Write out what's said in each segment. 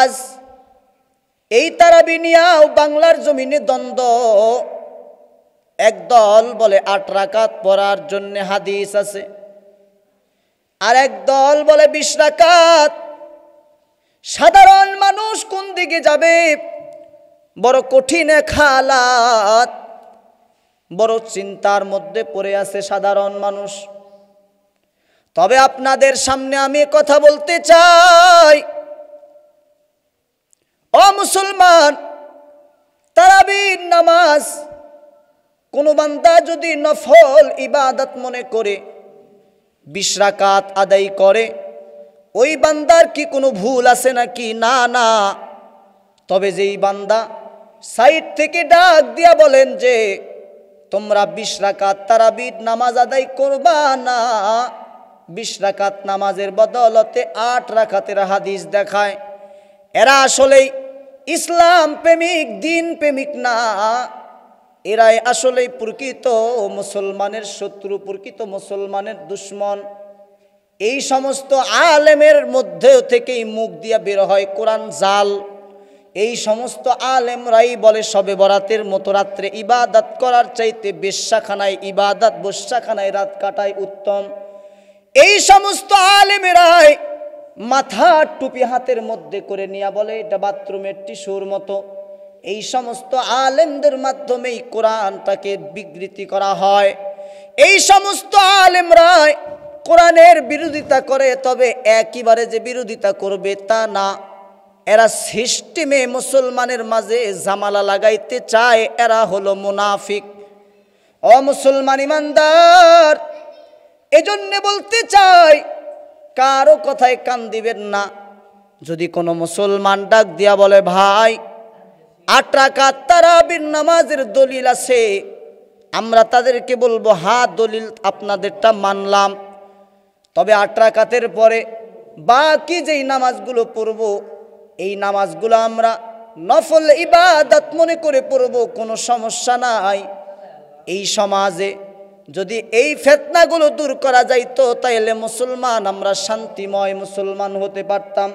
নামাজ এই তারাবি নিয়াও বাংলার জমিনে দ্বন্দ্ব। একদল বলে ৮ রাকাত পড়ার জন্য হাদিস আছে, আর একদল বলে ২০ রাকাত। সাধারণ মানুষ কোন দিকে যাবে? বড় কঠিন এক হালাত, বড় চিন্তার মধ্যে পড়ে আছে সাধারণ মানুষ। তবে আপনাদের সামনে আমি কথা বলতে চাই, ও মুসলমান, তারাবির নামাজ কোনো বান্দা যদি নফল ইবাদত মনে করে ২০ রাকাত আদায় করে, ওই বান্দার কি কোনো ভুল আছে নাকি? না না। তবে যেই বান্দা সাইড থেকে ডাক দিয়া বলেন যে তোমরা ২০ রাকাত তারাবির নামাজ আদায় করবা না, ২০ রাকাত নামাজের বদলতে ৮ রাকাতের হাদিস দেখায়, এরা আসলেই ইসলাম প্রেমিক, দিন প্রেমিক না। এরাই আসলেই প্রকৃত মুসলমানের শত্রু, প্রকৃত মুসলমানের দুশ্মন। এই সমস্ত আলেমের মধ্যে থেকেই মুখ দিয়া বের হয় কোরআন জাল। এই সমস্ত আলেমরাই বলে শবে বরাতের মতো রাত্রে ইবাদত করার চাইতে বেশ্যাখানায় ইবাদত, বেশ্যাখানায় রাত কাটায় উত্তম। এই সমস্ত আলেমেরাই মাথার টুপি হাতের মধ্যে করে নিয়া বলে এটা বাথরুমের টিস্যুর মতো। এই সমস্ত আলেমদের মাধ্যমেই কোরআনটাকে বিকৃতি করা হয়। এই সমস্ত আলেমরাই কোরআনের বিরোধিতা করে, তবে একইবারে যে বিরোধিতা করবে তা না। এরা সিস্টেমে মুসলমানের মাঝে জামালা লাগাইতে চায়, এরা হলো মুনাফিক। ও মুসলমান ইমানদার, এজন্য বলতে চাই কারো কথায় কান দিবেন না। যদি কোনো মুসলমান ডাক দিয়া বলে ভাই ৮ রাকাত তারাবির নামাজের দলিল আছে, আমরা তাদেরকে বলবো হ্যাঁ দলিল আপনাদেরটা মানলাম, তবে ৮ রাকাতের পরে বাকি যেই নামাজগুলো পড়ব এই নামাজগুলো আমরা নফল ইবাদত মনে করে পড়ব, কোনো সমস্যা নাই। এই সমাজে যদি এই ফিতনাগুলো দূর করা যাইত তাহলে মুসলমান আমরা শান্তিময় মুসলমান হতে পারতাম।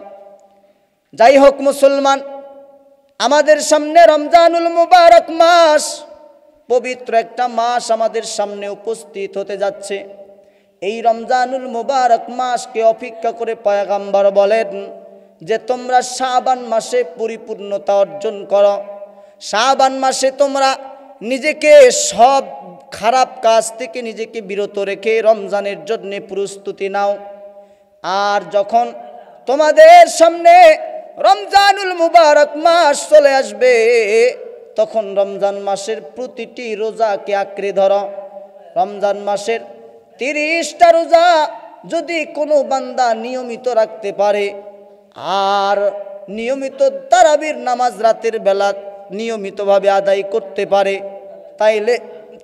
যাই হোক মুসলমান, আমাদের সামনে রমজানুল মুবারক মাস, পবিত্র একটা মাস আমাদের সামনে উপস্থিত হতে যাচ্ছে। এই রমজানুল মুবারক মাসকে অপেক্ষা করে পয়গম্বর বলেন যে তোমরা শাবান মাসে পরিপূর্ণতা অর্জন করো। শাবান মাসে তোমরা নিজেকে সব খারাপ কাজ থেকে নিজেকে বিরত রেখে রমজানের জন্য প্রস্তুতি নাও। আর যখন তোমাদের সামনে রমজানুল মুবারক মাস চলে আসবে তখন রমজান মাসের প্রতিটি রোজাকে আঁকড়ে ধরো। রমজান মাসের 30টা রোজা যদি কোনো বান্দা নিয়মিত রাখতে পারে, আর নিয়মিত তারাবির নামাজ রাতের বেলা নিয়মিতভাবে আদায় করতে পারে, তাইলে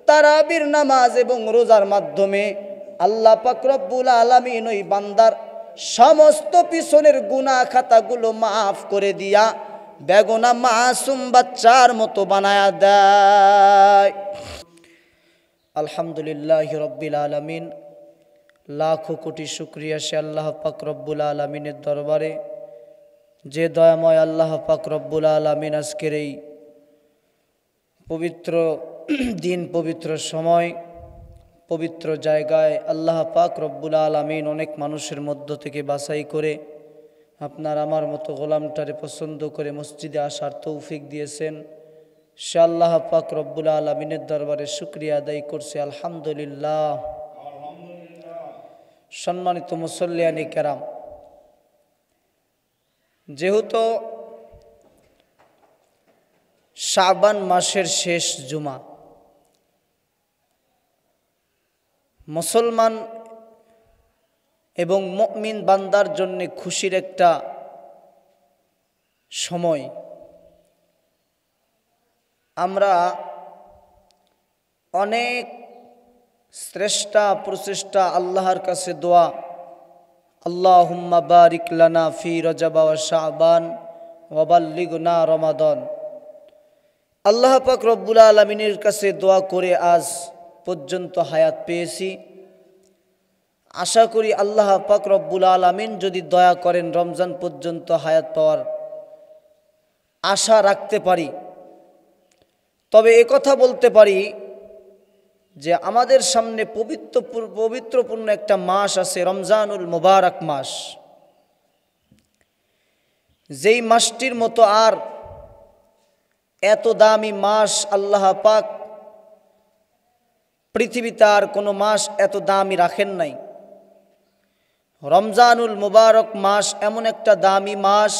তারাবির নামাজ এবং রোজার মাধ্যমে আল্লাহ পাক রব্বুল আলামিন ওই বান্দার সমস্ত পিছনের গুনাহ খাতাগুলো মাফ করে দিয়া বেগুনা মাসুম বাচ্চার মতো বানায়া দেয়। আলহামদুলিল্লাহি রব্বিল আলামিন, লাখো কোটি শুকরিয়া সে আল্লাহ পাক রব্বুল আলামিনের দরবারে যে দয়াময় আল্লাহ পাক রব্বুল আলামিন আজকের এই পবিত্র দিন, পবিত্র সময়, পবিত্র জায়গায় আল্লাহ পাক রব্বুল আলামিন অনেক মানুষের মধ্য থেকে বাছাই করে আপনার আমার মতো গোলামটারে পছন্দ করে মসজিদে আসার তৌফিক দিয়েছেন। সে আল্লাহ পাক রব্বুল আলামিনের দরবারে শুকরিয়া আদায় করছে। আলহামদুলিল্লাহ। সম্মানিত মুসল্লিয়ানে কেরাম, যেহেতু শাবান মাসের শেষ জুমা, মুসলমান এবং মুমিন বান্দার জন্য খুশির একটা সময়। আমরা অনেক শ্রেষ্ঠা প্রচেষ্টা, আল্লাহর কাছে দোয়া, আল্লাহুম্মা বারিক লানা ফি রজব ওয়া শাবান ওয়া বাল্লিগনা রমাদান, আল্লাহ পাক রব্বুল আলামিনের কাছে দোয়া করে আজ পর্যন্ত হায়াত পেয়েছি। আশা করি আল্লাহ পাক রব্বুল আলামিন যদি দয়া করেন রমজান পর্যন্ত হায়াত পাওয়ার आशा रखते पारी। तबे एक कथा बोलते पारी जे आमादेर सामने पवित्र पवित्रपूर्ण एक मास आछे रमजानुल मुबारक मास। जेई मासटिर मतो आर एत दामी मास आल्लाह पाक पृथिवीते आर कोनो मास एत दामी राखेन नाई। रमजानुल मुबारक मास एमन एक दामी मास,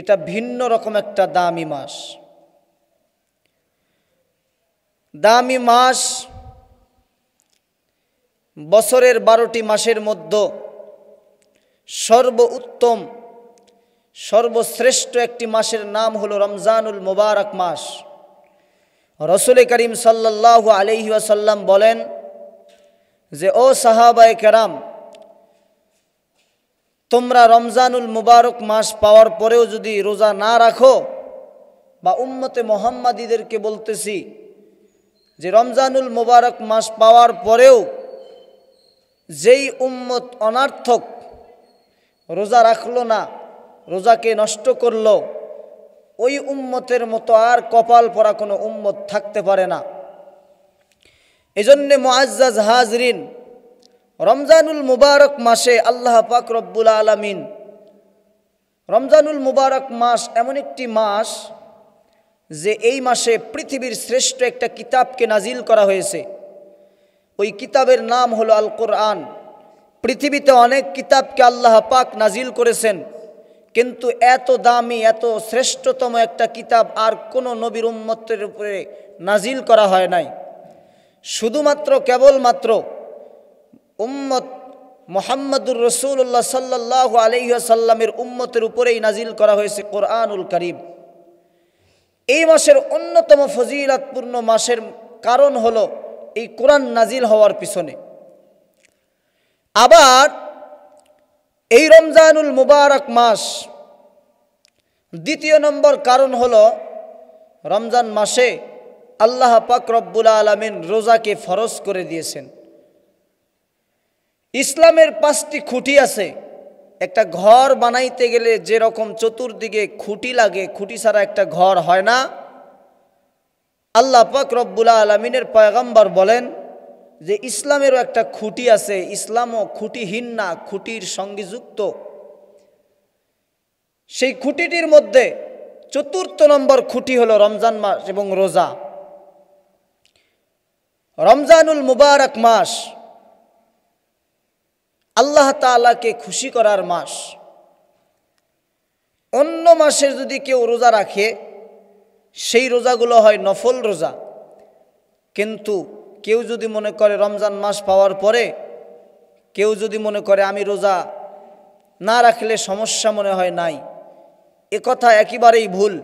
এটা ভিন্ন রকম একটা দামি মাস। দামি মাস বছরের ১২টি মাসের মধ্যে সর্বোত্তম সর্বশ্রেষ্ঠ একটি মাসের নাম হলো রমজানুল মুবারক মাস। রাসূল করিম সাল্লাল্লাহু আলাইহি ওয়াসাল্লাম বলেন যে ও সাহাবায়ে কেরাম, তোমরা রমজানুল মুবারক মাস পাওয়ার পরেও যদি রোজা না রাখো, বা উম্মতে মুহাম্মাদীদেরকে বলতেছি যে রমজানুল মুবারক মাস পাওয়ার পরেও যেই উম্মত অনার্থক রোজা রাখলো না, রোজাকে নষ্ট করলো, ওই উম্মতের মতো আর কপাল পরা কোনো উম্মত থাকতে পারে না। এজন্য মুআজ্জাজ হাজরিন, রমজানুল মুবারক মাসে আল্লাহ পাক রব্বুল আলামিন রমজানুল মুবারক মাস এমন একটি মাস যে এই মাসে পৃথিবীর শ্রেষ্ঠ একটা কিতাবকে নাজিল করা হয়েছে। ওই কিতাবের নাম হলো আল কোরআন। পৃথিবীতে অনেক কিতাবকে আল্লাহ পাক নাজিল করেছেন, কিন্তু এত দামি এত শ্রেষ্ঠতম একটা কিতাব আর কোনো নবীর উম্মতের উপরে নাজিল করা হয় নাই। শুধুমাত্র কেবলমাত্র উম্মত মুহাম্মাদুর রাসূলুল্লাহ সাল্লাল্লাহু আলাইহি ওয়াসাল্লামের উম্মতের উপরেই নাজিল করা হয়েছে কোরআনুল কারীম। এই মাসের অন্যতম ফজিলতপূর্ণ মাসের কারণ হলো এই কোরআন নাজিল হওয়ার পিছনে। আবার এই রমজানুল মুবারক মাস দ্বিতীয় নম্বর কারণ হলো রমজান মাসে আল্লাহ পাক রব্বুল আলামিন রোজাকে ফরজ করে দিয়েছেন। ইসলামের 5টি খুঁটি আছে। একটা ঘর বানাইতে গেলে যে রকম চতুর্দিকে খুঁটি লাগে, খুঁটি ছাড়া একটা ঘর হয় না। আল্লাহ পাক রব্বুল আলামিনের পয়গম্বর বলেন যে ইসলামেরও একটা খুঁটি আছে, ইসলামও খুঁটিহীন না, খুঁটির সঙ্গে যুক্ত। সেই খুঁটিটির মধ্যে চতুর্থ নম্বর খুঁটি হলো রমজান মাস এবং রোজা। রমজানুল মুবারক মাস আল্লাহ তাআলাকে খুশি করার মাস। অন্য মাসে যদি কেউ রোজা রাখে, সেই রোজাগুলো হয় নফল রোজা, কিন্তু কেউ যদি মনে করে রমজান মাস পাওয়ার পরে কেউ যদি মনে করে আমি রোজা না রাখলে সমস্যা মনে হয় নাই, এ কথা একেবারেই ভুল।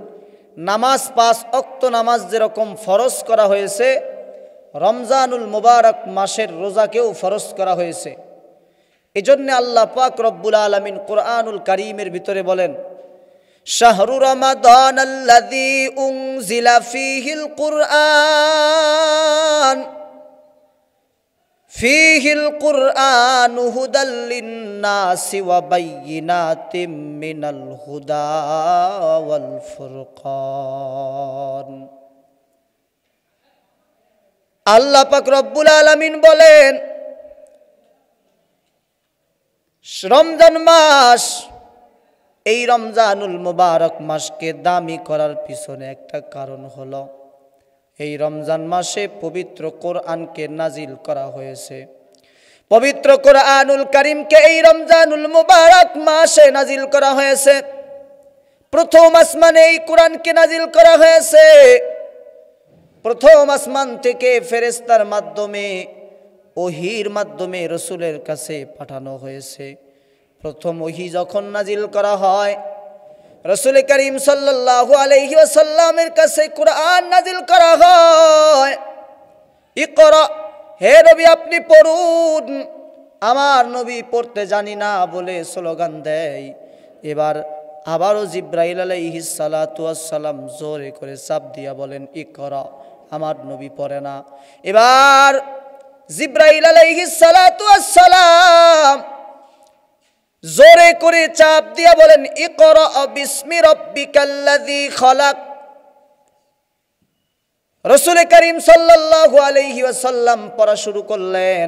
নামাজ 5 ওয়াক্ত নামাজ যেরকম ফরজ করা হয়েছে, রমজানুল মুবারক মাসের রোজাকেও ফরজ করা হয়েছে। এজন্য আল্লাহ পাক রব্বুল আলামিন কোরআনুল কারীমের ভিতরে বলেন, শাহরু রমাদানাল্লাযী উনজিলা ফীহিল কুরআন হুদাল লিন-নাসি ওয়া বাইয়িনাতিম মিনাল হুদা ওয়াল ফুরকান। আল্লাহ পাক রব্বুল আলামিন বলেন, রমজান মাস, এই রমজানুল মুবারক মাসকে দামি করার পিছনে একটা কারণ হলো এই রমজান মাসে পবিত্র কোরআনকে নাজিল করা হয়েছে। পবিত্র কোরআনুল কারীমকে এই রমজানুল মুবারক মাসে নাজিল করা হয়েছে। প্রথম আসমানে এই কোরআনকে নাজিল করা হয়েছে। প্রথম আসমান থেকে ফেরেশতার মাধ্যমে ওহীর মাধ্যমে রাসূলের কাছে পাঠানো হয়েছে। প্রথম ওহী যখন নাজিল করা হয়, রাসূল করিম সাল্লাল্লাহু আলাইহি ওয়াসাল্লামের কাছে কুরআন নাজিল করা হয়। ইকরা, হে নবী আপনি পড়ুন। আমার নবী পড়তে জানি না বলে স্লোগান দেয়। এবার আবারও জিবরাইল আলাইহিস সালাতু ওয়াস সালাম জোরে করে চাপ দিয়া বলেন ইকরা, আমার নবী পড়ে না। এবার জিবরাইল আলাইহিস সালাতু ওয়াস সালাম जोरे करे चाप दिया, बोलें इक़रा बिस्मि रब्बिकल्लज़ी खलक। रसूल करीम सल्लल्लाहु अलैहि वसल्लम पढ़ा शुरू करलें,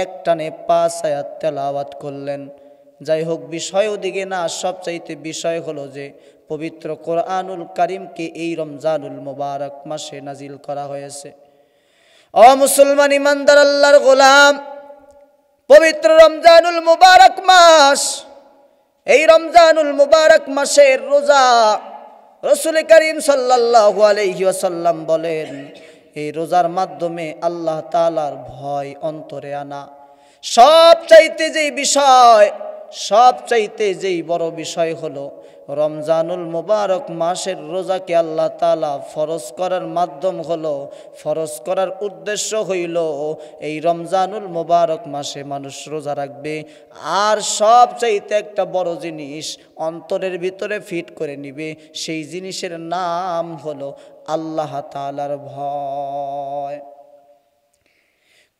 एक टने पाँच आयात तेलावत करलें। যাই হোক বিষয় ওদিকে না, সবচাইতে বিষয় হলো যে পবিত্র কোরআনুল কারীমকে এই রমজানুল মুবারক মাসে নাজিল করা হয়েছে। ও মুসলমান ইমানদার আল্লাহর গোলাম, পবিত্র রমজানুল মুবারক মাস, এই রমজানুল মুবারক মাসের রোজা রাসূল করিম সাল্লাল্লাহু আলাইহি ওয়াসাল্লাম বলেন এই রোজার মাধ্যমে আল্লাহ তাআলার ভয় অন্তরে আনা। সবচাইতে যেই বিষয়, সবচাইতে যেই বড় বিষয় হলো রমজানুল মুবারক মাসের রোজাকে আল্লাহ তাআলা ফরজ করার মাধ্যম হলো, ফরজ করার উদ্দেশ্য হইল এই রমজানুল মুবারক মাসে মানুষ রোজা রাখবে আর সবচাইতে একটা বড় জিনিস অন্তরের ভিতরে ফিট করে নিবে, সেই জিনিসের নাম হলো আল্লাহ তাআলার ভয়।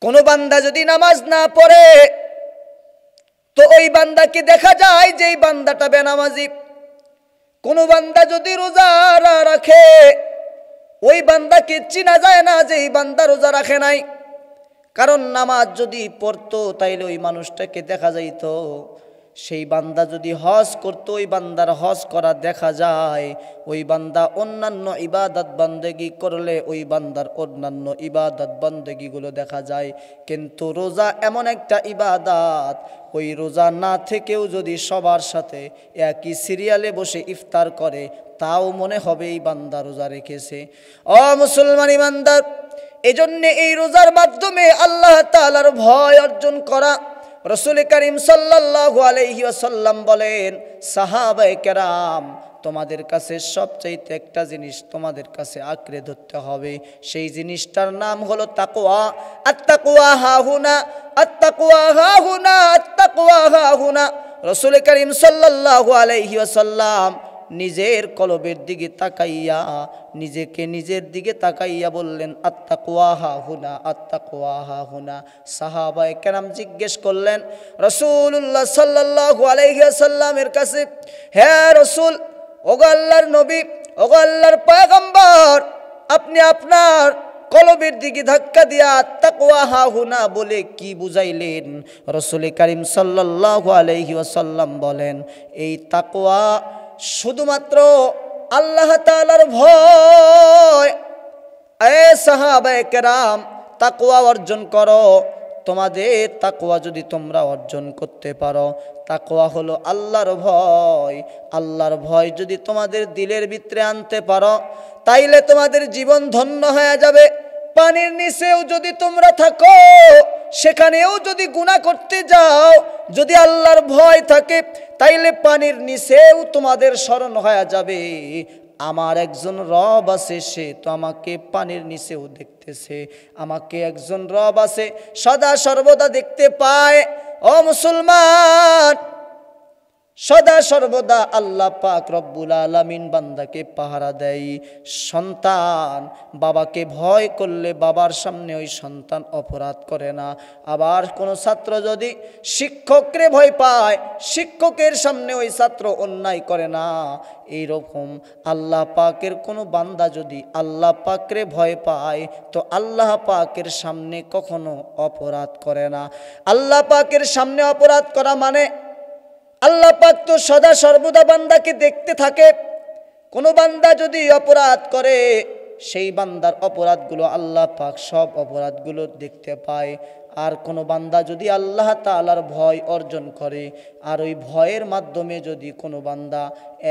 কোনো বান্দা যদি নামাজ না পড়ে तो ओई बंदा के देखा जाए जे बंदाटा बेनामाजी। कोनो बंदा जदि रोजा ना रखे ओई बंदा के चिना जाए ना जे बंदा रोजा रखे नाई, कारण नामाज जदि पढ़तो ताइले ओई मानुषटाके देखा जाइतो। সেই বান্দা যদি হজ করত ওই বান্দার হজ করা দেখা যায়। ওই বান্দা অন্যান্য ইবাদত বান্দেগি করলে ওই বান্দার অন্যান্য ইবাদত বান্দেগিগুলো দেখা যায়। কিন্তু রোজা এমন একটা ইবাদত, ওই রোজা না থেকেও যদি সবার সাথে একই সিরিয়ালে বসে ইফতার করে তাও মনে হবে এই বান্দা রোজা রেখেছে। ও মুসলমান ইমানদার, এজন্যে এই রোজার মাধ্যমে আল্লাহ তাআলার ভয় অর্জন করা। रसूल करीम सल्लल्लाहु अलैहि वसल्लम बोलें साहाबाए केराम तुम्हादेर कासे सबचाइते एकटा जिनिस तुम्हादेर कासे आंकड़े धरते होबे, सेई जिनिसटार नाम हलो ताकवा। आत्ताकवा हाहुना, आत्ताकवा हाहुना, आत्ताकवा हाहुना। रसूल करीम सल्लल्लाहु अलैहि वसल्लम निजेर कलबेर दिके ताकाइया, निजेके निजेर दिके ताकाइया बोललेन आत्ताकवा हाहुना, आत्ताकवा हाहुना। साहाबाए केराम जिज्ञेस करलेन रसूलुल्लाह सल्लल्लाहु अलैहि वसल्लमेर कासे, हे रसूल, ओगो आल्लाहर नबी, ओगो आल्लाहर पैगम्बर, अपनी आपनार কলবের দিকে ধাক্কা দিয়া তাকওয়া হাহুনা বলে কি বুঝাইলেন? রাসূল কারীম সাল্লাল্লাহু আলাইহি ওয়াসাল্লাম বলেন এই তাকওয়া শুধুমাত্র আল্লাহ তাআলার ভয়। এ সাহাবায়ে কেরাম, তাকওয়া অর্জন করো। তোমাদের তাকওয়া যদি তোমরা অর্জন করতে পারো, তাকওয়া হলো আল্লাহর ভয়। আল্লাহর ভয় যদি তোমাদের দিলের ভিতরে আনতে পারো তাইলে তোমাদের জীবন ধন্য হয়ে যাবে। পানির নিচেও যদি তোমরা থাকো, সেখানেও যদি গুনাহ করতে যাও, যদি আল্লাহর ভয় থাকে তাইলে পানির নিচেও তোমাদের শরণ হয়ে যাবে। আমার একজন রব আছে, সে তো আমাকে পানির নিচেও দেখতেছে, আমাকে একজন রব আছে সদা সর্বদা দেখতে পায়। ও মুসলমান, সদা সর্বদা আল্লাহ পাক রব্বুল আলামিন বান্দাকে পাহারা দেয়। সন্তান বাবাকে ভয় করলে বাবার সামনে ওই সন্তান অপরাধ করে না। আবার কোনো ছাত্র যদি শিক্ষককে ভয় পায়, শিক্ষকের সামনে ওই ছাত্র অন্যায় করে না। এই রকম আল্লাহ পাকের কোনো বান্দা যদি আল্লাহ পাককে ভয় পায় তো আল্লাহ পাকের সামনে কখনো অপরাধ করে না। আল্লাহ পাকের সামনে অপরাধ করা মানে আল্লাহ পাক তো সদা সর্বদা বান্দাকে দেখতে থাকে। কোনো বান্দা যদি অপরাধ করে সেই বান্দার অপরাধগুলো আল্লাহ পাক সব অপরাধগুলো দেখতে পায়। আর কোনো বান্দা যদি আল্লাহ তাআলার ভয় অর্জন করে, আর ওই ভয়ের মাধ্যমে যদি কোনো বান্দা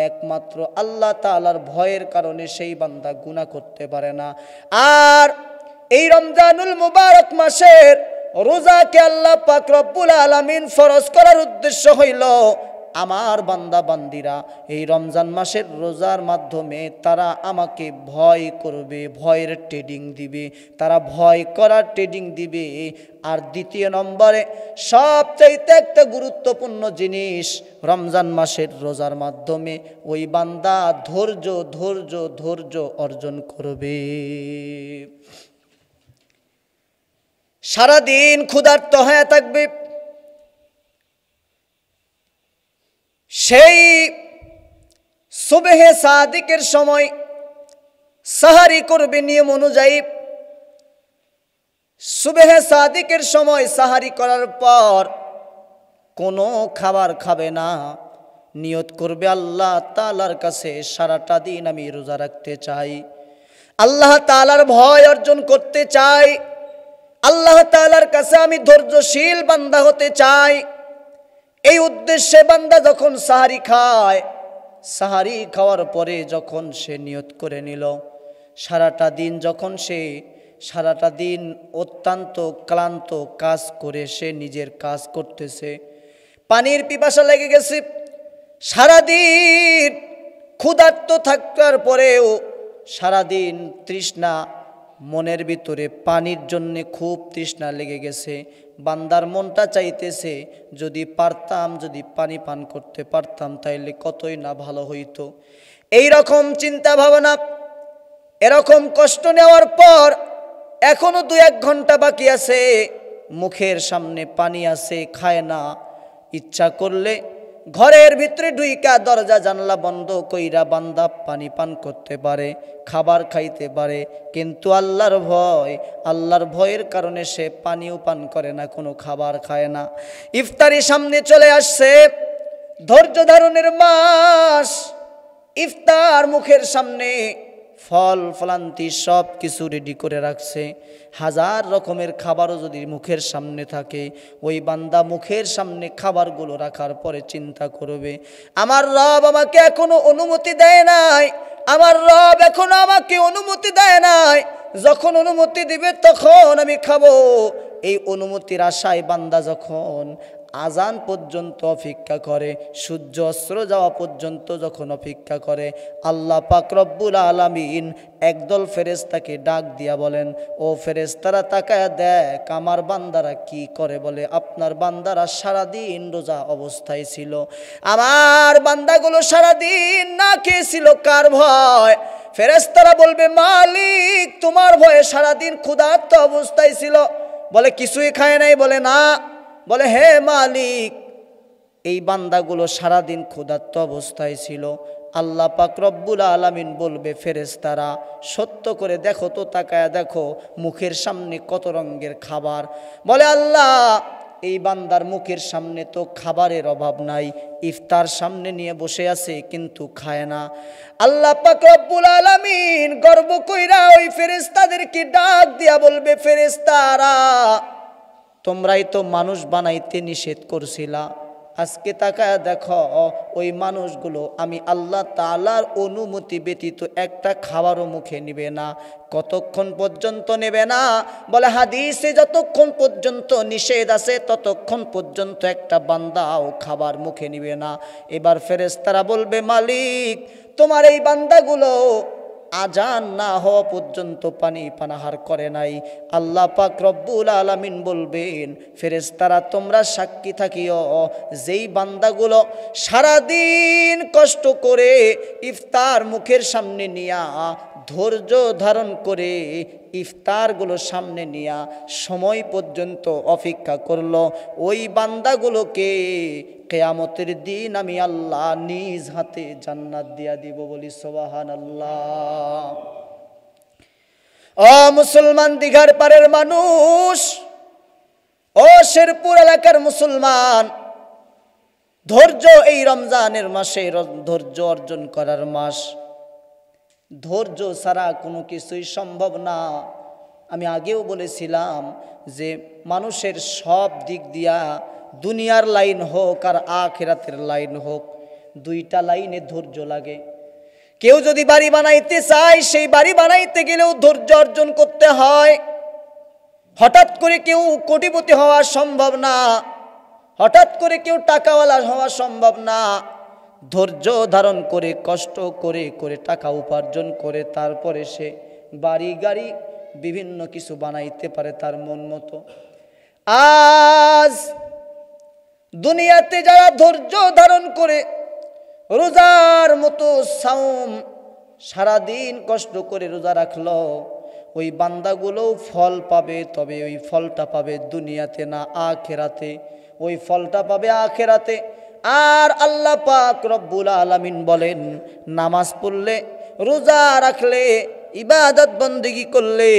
একমাত্র আল্লাহ তাআলার ভয়ের কারণে সেই বান্দা গুনাহ করতে পারে না। আর এই রমজানুল মুবারক মাসের রোজা কে আল্লাহ পাক রব্বুল আলামিন ফরজ করার উদ্দেশ্য হইল আমার বান্দা বান্দিরা এই রমজান মাসের রোজার মাধ্যমে তারা আমাকে ভয় করবে, ভয়ের ট্রেডিং দিবে, তারা ভয় করার ট্রেডিং দিবে। আর দ্বিতীয় নম্বরে সবচাইতে একটা গুরুত্বপূর্ণ জিনিস রমজান মাসের রোজার মাধ্যমে ওই বান্দা ধৈর্য ধৈর্য ধৈর্য অর্জন করবে। সারাদিন ক্ষুধার্ত হয়ে থাকবে, সেই সুবহে সাদিকের সময় সাহারি করবে নিয়ম অনুযায়ী। সুবহে সাদিকের সময় সাহারি করার পর কোনো খাবার খাবে না, নিয়ত করবে আল্লাহ তাআলার কাছে সারাটা দিন আমি রোজা রাখতে চাই, আল্লাহ তাআলার ভয় অর্জন করতে চাই, আল্লাহ তাআলার কাছে আমি ধৈর্যশীল বান্দা হতে চাই। এই উদ্দেশ্যে বান্দা যখন সাহারি খায়, সাহারি খাওয়ার পরে যখন সে নিয়ত করে নিল, সারাটা দিন যখন সে সারাটা দিন অত্যন্ত ক্লান্ত কাজ করে, সে নিজের কাজ করতেছে, পানির পিপাসা লেগে গেছে, সারাদিন ক্ষুধার্ত থাকার পরেও সারাদিন তৃষ্ণা মনের ভিতরে, পানির জন্যে খুব তৃষ্ণা লেগে গেছে, বান্দার মনটা চাইতেছে যদি পারতাম, যদি পানি পান করতে পারতাম তাইলে কতই না ভালো হইতো। এই রকম চিন্তা ভাবনা, এরকম কষ্ট নেওয়ার পর এখনও 2-1 ঘন্টা বাকি আছে, মুখের সামনে পানি আছে, খায় না, ইচ্ছা করলে ঘরের ভিতরে ঢুইকা দরজা জানলা বন্ধ কইরা বান্দা পানি পান করতে পারে, খাবার খাইতে পারে, কিন্তু আল্লাহর ভয়, আল্লাহর ভয়ের কারণে সে পানিও পান করে না, কোনো খাবার খায় না। ইফতারি সামনে চলে আসছে, ধৈর্য ধারণের মাস, ইফতার মুখের সামনে, ফল ফলান্তি সব কিছু রেডি করে রাখছে, হাজার রকমের খাবারও যদি মুখের সামনে থাকে, ওই বান্দা মুখের সামনে খাবারগুলো রাখার পরে চিন্তা করবে আমার রব আমাকে এখনো অনুমতি দেয় নাই, আমার রব এখনো আমাকে অনুমতি দেয় নাই, যখন অনুমতি দিবে তখন আমি খাবো। এই অনুমতির আশায় বান্দা যখন আজান পর্যন্ত অপেক্ষা করে, সূর্য অস্ত যাওয়া পর্যন্ত যখন অপেক্ষা করে, আল্লাহ পাক রব্বুল আলামিন একদল ফেরেশতাকে ডাক দিয়া বলেন, ও ফেরেশতারা তাকায়া দেখ আমার বান্দারা কি করে। বলে আপনার বান্দারা সারাদিন রোজা অবস্থায় ছিল, আমার বান্দাগুলো সারাদিন না খেয়েছিল কার ভয়? ফেরেশতারা বলবে মালিক তোমার ভয়ে সারাদিন ক্ষুধার্ত অবস্থায় ছিল। বলে কিছুই খায় নাই? বলে না। বলে হে মালিক এই বান্দাগুলো সারাদিন ক্ষুধার্ত অবস্থায় ছিল। আল্লাহ পাক রব্বুল আলামিন বলবে ফেরেশতারা সত্য করে দেখো তো, তাকায়া দেখো মুখের সামনে কত রঙের খাবার। বলে আল্লাহ এই বান্দার মুখের সামনে তো খাবারের অভাব নাই, ইফতার সামনে নিয়ে বসে আছে কিন্তু খায় না। আল্লাহ পাক রব্বুল আলামিন গর্ব কইরা ওই ফেরেশতাদেরকে ডাক দিয়া বলবে ফেরেশতারা তোমরাই তো মানুষ বানাইতে নিষেধ করছিলা, আজকে তাকায় দেখো ওই মানুষগুলো আমি আল্লাহ তাআলার অনুমতি ব্যতীত একটা খাবারও মুখে নেবে না। কতক্ষণ পর্যন্ত নেবে না? বলে হাদিসে যতক্ষণ পর্যন্ত নিষেধ আছে ততক্ষণ পর্যন্ত একটা বান্দাও খাবার মুখে নেবে না। এবার ফেরেশতারা বলবে মালিক তোমার এই বান্দাগুলো আজান না হওয়া পর্যন্ত পানি পানাহার করে নাই। আল্লাহ পাক রব্বুল আলামিন বলবেন ফেরেশতারা তোমরা সাক্ষী থাকিও, যেই বান্দাগুলো সারাদিন কষ্ট করে ইফতার মুখের সামনে নিয়া, ধৈর্য ধারণ করে ইফতারগুলো সামনে নিয়া সময় পর্যন্ত অপেক্ষা করলো, ওই বান্দাগুলোকে কিয়ামতের দিন আমি আল্লাহ নিজ হাতে জান্নাত দিয়া দিব। বলি সুবহানাল্লাহ। ও মুসলমান, দিঘার পাড়ের মানুষ, ও শেরপুর এলাকার মুসলমান, ধৈর্য এই রমজানের মাসে ধৈর্য অর্জন করার মাস, ধৈর্য ছাড়া কোনো কিছুই সম্ভব না। আমি আগেও বলেছিলাম যে মানুষের সব দিক দিয়া দুনিয়ার লাইন হোক আর আখিরাতের লাইন হোক, দুইটা লাইনে ধৈর্য লাগে। কেউ যদি বাড়ি বানাইতে চায়, সেই বাড়ি বানাইতে গেলেও ধৈর্য অর্জন করতে হয়। হঠাৎ করে কেউ কোটিপতি হওয়া সম্ভব না, হঠাৎ করে কেউ টাকাওয়ালা হওয়া সম্ভব না। ধৈর্য ধারণ করে কষ্ট করে করে টাকা উপার্জন করে তারপরে সে বাড়ি গাড়ি বিভিন্ন কিছু বানাইতে পারে তার মন মতো। আজ দুনিয়াতে যারা ধৈর্য ধারণ করে রোজার মতো সাওম সারাদিন কষ্ট করে রোজা রাখলো, ওই বান্দাগুলোও ফল পাবে, তবে ওই ফলটা পাবে দুনিয়াতে না আখেরাতে, ওই ফলটা পাবে আখেরাতে। आर अल्लाह पाक रब्बुल आलमीन बोलेन नामाज पढ़ले रोजा रखले इबादत बंदगी करले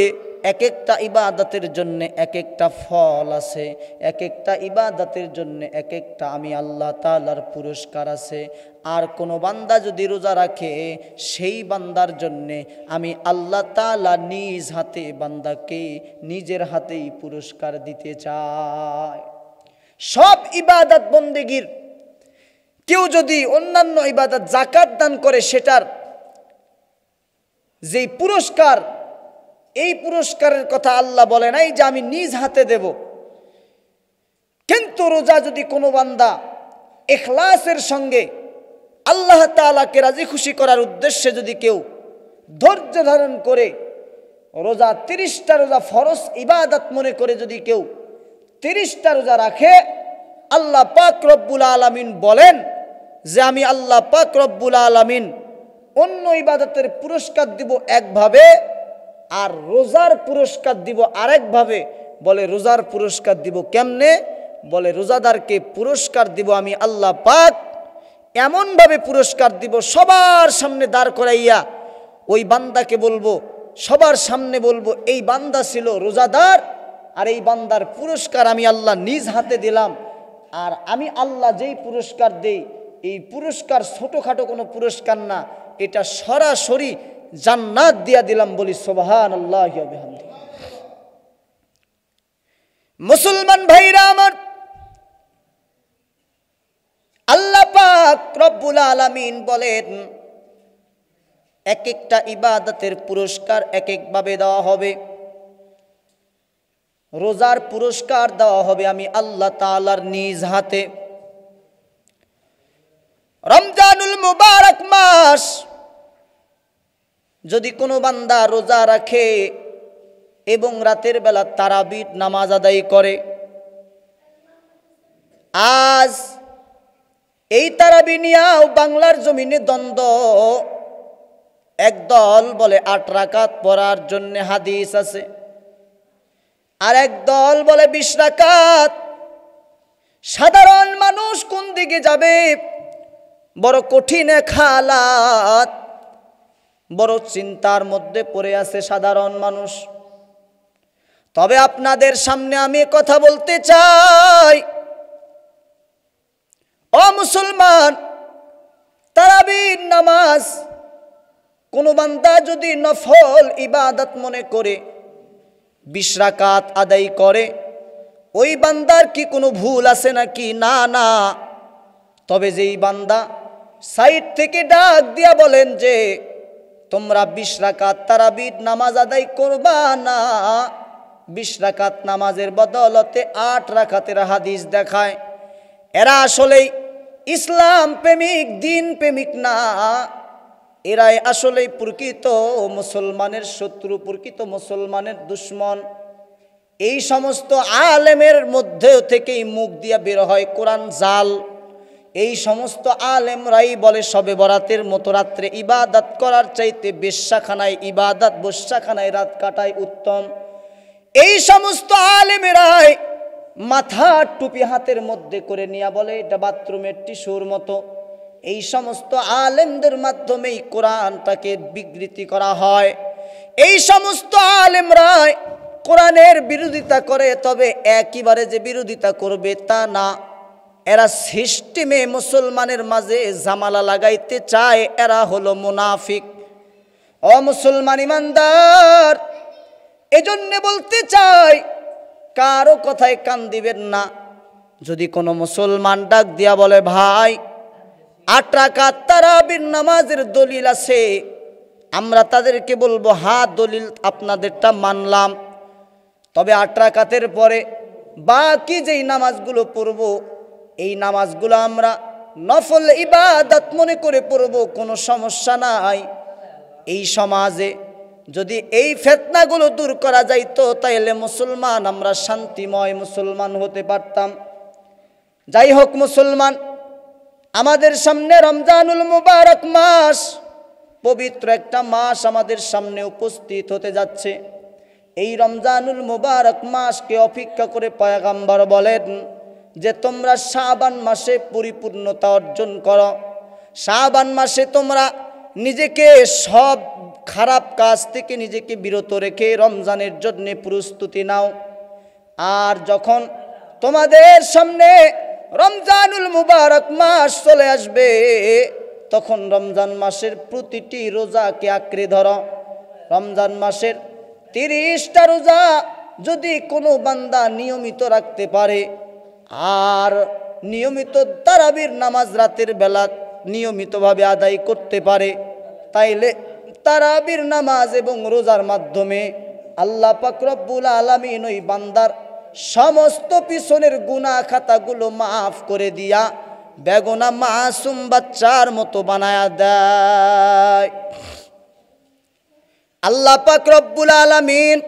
एक एकटा इबादतेर जन्य एक एकटा फल आछे एक एकटा इबादतेर जन्य एक एकटा आमी आल्लाह ताआलार पुरस्कार आछे। आर कोनो बान्दा यदि रोजा राखे सेई बान्दार जन्य आमी आल्लाह ताआला निज हाते बान्दाके निजेर हातेई पुरस्कार दिते चाय। सब इबादत बंदगीर क्यों यदि अन्यान्य इबादत जाकात दान करे सेटार जे पुरस्कार এই পুরস্কারের কথা আল্লাহ বলে নাই যে আমি নিজ হাতে দেব। কিন্তু রোজা যদি কোনো বান্দা ইখলাসের সঙ্গে আল্লাহ তাআলাকে রাজি খুশি করার উদ্দেশ্যে যদি কেউ ধৈর্য ধারণ করে রোজা ৩০টা রোজা ফরজ ইবাদত মনে করে যদি কেউ ৩০টা রোজা রাখে আল্লাহ পাক রব্বুল আলামিন বলেন যে আমি আল্লাহ পাক রব্বুল আলামিন অন্য ইবাদতের পুরস্কার দিব একভাবে আর রোজার পুরস্কার দিব আরেকভাবে। বলে রোজার পুরস্কার দিব কেমনে? বলে রোজাদারকে পুরস্কার দিব আমি আল্লাহ পাক এমন ভাবে পুরস্কার দিব সবার সামনে দাঁড় করাইয়া ওই বান্দাকে বলবো, সবার সামনে বলবো এই বান্দা ছিল রোজাদার আর এই বান্দার পুরস্কার আমি আল্লাহ নিজ হাতে দিলাম। আর আমি আল্লাহ যেই পুরস্কার দেই এই পুরস্কার ছোটখাটো কোনো পুরস্কার না, এটা সরাসরি জান্নাত দিয়া দিলাম। বলি সুবহানাল্লাহি ওয়া বিহামদিহি। মুসলমান ভাইরা আমার, আল্লাহ পাক রব্বুল আলামিন বলেন এক একটা ইবাদতের পুরস্কার এক এক ভাবে দেওয়া হবে। রোজার পুরস্কার দেওয়া হবে আমি আল্লাহ তাআলার নিজ হাতে। রমজানুল মুবারক মাস যদি কোনো বান্দা রোজা রাখে এবং রাতের বেলা তারাবির নামাজ আদায় করে, আজ এই তারাবি নিয়েও বাংলার জমিনে দ্বন্দ্ব। একদল বলে ৮ রাকাত পড়ার জন্য হাদিস আছে, আর একদল বলে ২০ রাকাত। সাধারণ মানুষ কোন দিকে যাবে? বড় কঠিন এক হালাত, বড় চিন্তার মধ্যে পড়ে আছে সাধারণ মানুষ। তবে আপনাদের সামনে আমি কথা বলতে চাই, ও মুসলমান, তারাবির নামাজ কোনো বান্দা যদি নফল ইবাদত মনে করে ২০ রাকাত আদায় করে, ওই বান্দার কি কোনো ভুল আছে নাকি? না না। তবে যেই বান্দা সাইড থেকে ডাক দিয়া বলেন যে তোমরা ২০ রাকাত তারাবির নামাজ আদায় করবা না, ২০ রাকাত নামাজের বদলতে ৮ রাকাতের হাদিস দেখায়, এরা আসলেই ইসলাম প্রেমিক, দিন প্রেমিক না। এরাই আসলেই প্রকৃত মুসলমানের শত্রু, প্রকৃত মুসলমানের দুশ্মন। এই সমস্ত আলেমের মধ্যে থেকেই মুখ দিয়া বের হয় কোরআন জাল। এই সমস্ত আলেমরাই বলে শবে বরাতের মতো রাত্রে ইবাদত করার চাইতে বেশ্যাখানায় ইবাদত, বেশ্যাখানায় রাত কাটায় উত্তম। এই সমস্ত আলেমেরাই মাথার টুপি হাতের মধ্যে করে নিয়ে বলে এটা বাথরুমের টিস্যুর মতো। এই সমস্ত আলেমদের মাধ্যমেই কোরআনটাকে বিকৃতি করা হয়। এই সমস্ত আলেমরাই কোরআনের বিরোধিতা করে, তবে একইবারে যে বিরোধিতা করবে তা না। এরা সিস্টেমে মুসলমানের মাঝে জামালা লাগাইতে চায়, এরা হলো মুনাফিক। ও মুসলমান ইমানদার, এজন্য বলতে চাই কারো কথায় কান দিবেন না। যদি কোনো মুসলমান ডাক দিয়া বলে ভাই ৮ রাকাত তারাবির নামাজের দলিল আছে, আমরা তাদেরকে বলবো হ্যাঁ দলিল আপনাদেরটা মানলাম, তবে ৮ রাকাতের পরে বাকি যেই নামাজগুলো পড়বো এই নামাজগুলো আমরা নফল ইবাদত মনে করে পড়ব, কোনো সমস্যা নাই। এই সমাজে যদি এই ফিতনাগুলো দূর করা যাইত তাহলে মুসলমান আমরা শান্তিময় মুসলমান হতে পারতাম। যাই হোক মুসলমান, আমাদের সামনে রমজানুল মুবারক মাস, পবিত্র একটা মাস আমাদের সামনে উপস্থিত হতে যাচ্ছে। এই রমজানুল মুবারক মাসকে অপেক্ষা করে পয়গম্বর বলেন जे तुम्हरा शाबान मासे परिपूर्णता अर्जन करो। शाबान मासे तुम्हरा निजेके सब खराब काज थेके निजेके बिरत रेखे रमजानेर जन्य प्रस्तुति नाओ। आर जखन तुम्हादेर सामने रमजानुल मुबारक मास चले आसबे तखन रमजान मासेर प्रतिटी रोजाके आंकड़े धरो। रमजान मासेर 30टा रोजा यदि कोनो बान्दा नियमित राखते पारे आर नियमित तारावीर नामाज रातेर बेला नियमितभावे आदाय करते पारे ताइले तारावीर नामाज एबं रोजार माध्यमे आल्लाह पाक रब्बुल आलामीन ओई बान्दार समस्त पिछनेर गुनाह खातागुलो माफ करे दिया बेगुनाह मासूम बाच्चार मतो बनाया देय। आल्लाह पाक रब्बुल आलामीन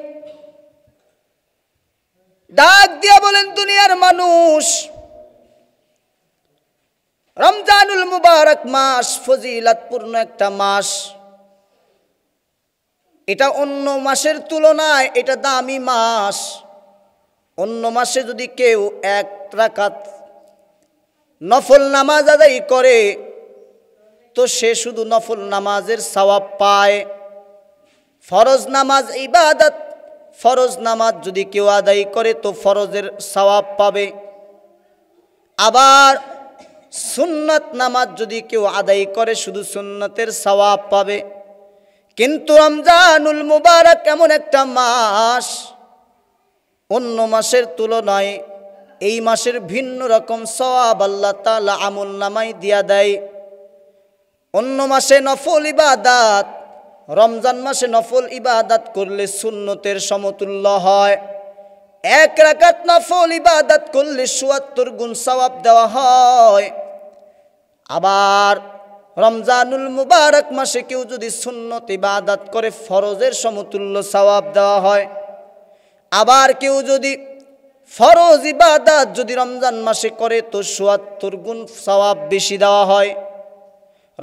डाक दिया बोलेन दुनियार मानुष रमजानुल मुबारक मास फजिलतपूर्ण एकटा मास। एटा अन्य मासेर तुलनाय एटा दामी मास। अन्य मासे यदि केउ एक राकात नफल नामाज आदाय करे तो से शुधु नफल नामाजेर सवाब पाय। फरज नामाज इबादत, फरज नामाज यदि केउ आदाय करे तो फरजेर सवाब पाबे। आबार सुन्नत नामाज यदि केउ आदाय करे शुधु सुन्नतेर सवाब पाबे। किन्तु रमजानुल मुबारक एमन एकटा मास अन्य मासेर तुलनाय एई मासेर भिन्न रकम सवाब आल्लाह ताआला आमुल नामाय दिया देय। अन्य मासे नफल इबादत, रमजान मासे नफल इबादत करले सुन्नतेर समतुल्य हय। एक राकात नफल इबादत करले ৭৪ गुण सवाब देওয়া हय। आबार रमजानुल मुबारक मासे केउ यदि सुन्नत इबादत करे फरजेर समतुल्य सवाब देওয়া हय। आबार क्यों जदि फरज इबादत जदि रमजान मासे करे तो ৭৪ गुण सवाब बेशी देওয়া হয়।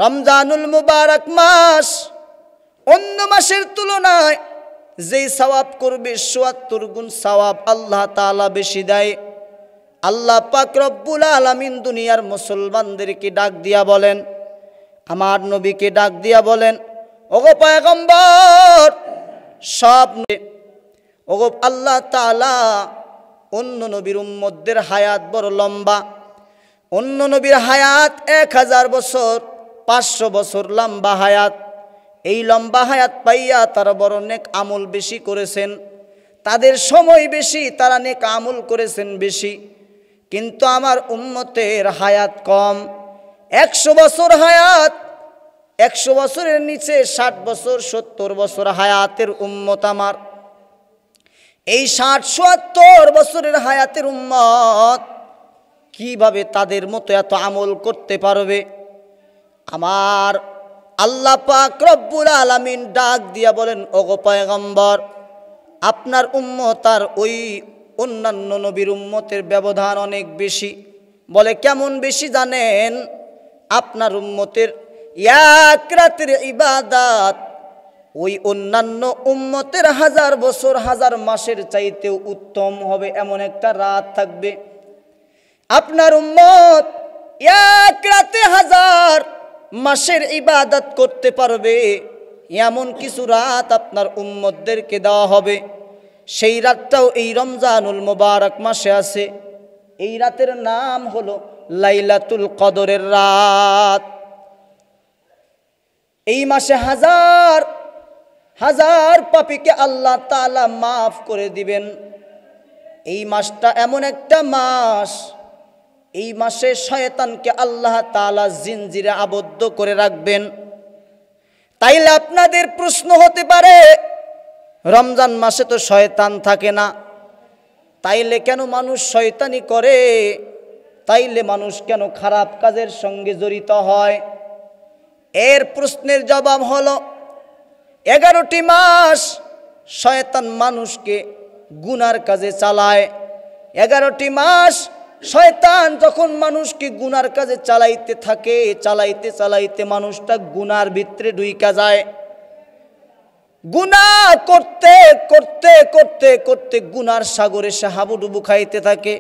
रमजानुल मुबारक मास अन्य मासेर तुलनाय जेई सवाब करबे ৭৪ गुण सवाब आल्लाह ताआला बेशी देय। आल्लाह पाक रब्बुल आलामीन दुनियार मुसलमानदेरके डाक दिया बोलेन, आमार नबीके डाक दिया बोलेन, ओगो पैगम्बर सब ओगो आल्लाह ताला अन्य नबीर उम्मतदेर हायात बड़ लम्बा। अन्य नबीर हायात 1000 बछर 500 बछर लम्बा हायात। एई लम्बा हायात पाइया तारा बड़ नेक आमुल बेशी करेछेन, तादेर समय बेशी, तारा नेक आमुल करेछेन बेशी। किन्तु आमार उम्मतेर हायात कम, 100 बछर हायात, 100 बछरेर निचे 60 बछर 70 बछर हायातेर उम्मत आमार। এই ৬৭ বছরের হায়াতের উম্মত কিভাবে তাদের মতো এত আমল করতে পারবে? আমার আল্লাহ পাক রব্বুল আলামিন ডাক দিয়া বলেন, ওগো পয়গম্বর, আপনার উম্মত আর ওই অন্যান্য নবীর উম্মতের ব্যবধান অনেক বেশি। বলে কেমন বেশি জানেন? আপনার উম্মতের এক রাতের ইবাদত ওই অন্যান্য উম্মতের 1000 বছর 1000 মাসের চাইতেও উত্তম হবে, এমন একটা রাত থাকবে। আপনার উম্মত এক রাতে 1000 মাসের ইবাদত করতে পারবে, এমন কিছু রাত আপনার উম্মতদেরকে দেওয়া হবে। সেই রাতটাও এই রমজানুল মুবারক মাসে আছে। এই রাতের নাম হলো লাইলাতুল কদরের রাত। এই মাসে 1000 पापी के अल्लाह ताला माफ करे दिबेन। एई मासटा एमन एकटा मास, एई मासे शयतान के अल्लाह ताला जिंजिरे आबद्ध करे राखबेन। ताइले आपनादेर प्रश्न होते पारे, रमजान मासे तो शयतान थाके ना, ताइले केन मानुष शयतानी करे? ताइले मानुष केन खराब काजेर संगे जड़ित हय? एर प्रश्नेर जवाब हलो 11टी मास शयतान मानुष के गुनार काजे चालाय। 11टी मास शयतान जखन मानुष के गुनार काजे चालाइते थाके चालाइते चालाइते मानुषटा गुनार भितरे ढुइका जाए। गुनाह करते करते करते करते गुनार सागरे से हाबुडुबु खाइते थाके।